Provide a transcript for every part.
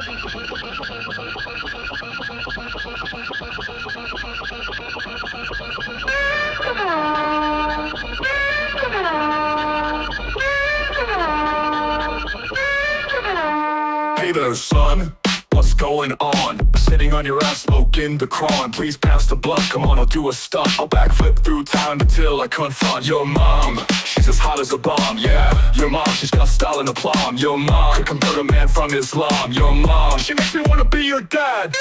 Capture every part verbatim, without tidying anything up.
Hey there, son, what's going on? Sitting on your ass smoking the cron. Please pass the buck, come on, I'll do a stunt. I'll backflip through time until I confront your mom. She's as hot as a bomb, yeah. Your mom, she's got style and aplomb. Your mom could convert a man from Islam. Your mom, she makes me wanna be your dad.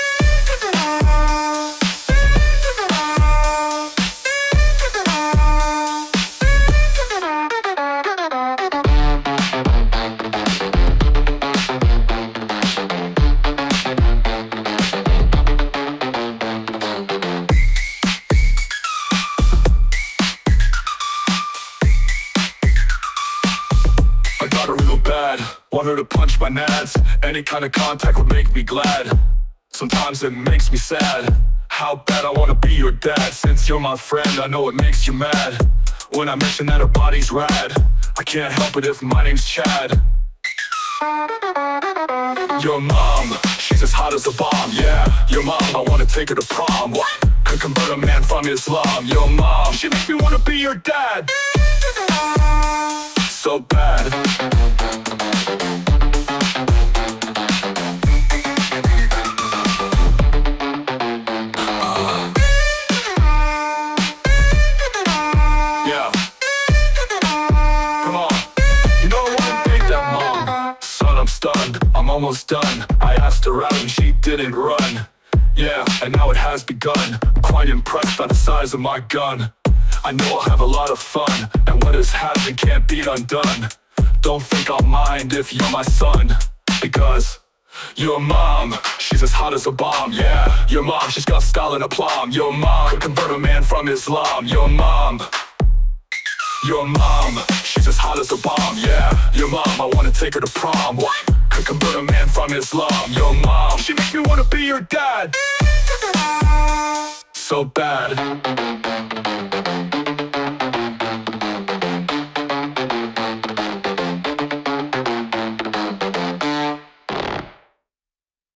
Want her to punch my nads. Any kind of contact would make me glad. Sometimes it makes me sad. How bad I wanna be your dad. Since you're my friend, I know it makes you mad when I mention that her body's rad. I can't help it if my name's Chad. Your mom, she's as hot as a bomb, yeah. Your mom, I wanna take her to prom. What? Could convert a man from Islam. Your mom, she makes me wanna be your dad. So bad. Almost done. I asked her out and she didn't run. Yeah, and now it has begun. Quite impressed by the size of my gun. I know I'll have a lot of fun, and what has happened can't be undone. Don't think I'll mind if you're my son, because your mom, she's as hot as a bomb, yeah. Your mom, she's got style and aplomb. Your mom could convert a man from Islam. Your mom. Your mom, she's as hot as a bomb, yeah. Your mom, I wanna take her to prom. What? Could convert a man from Islam. Your mom, she makes me wanna be your dad. So bad.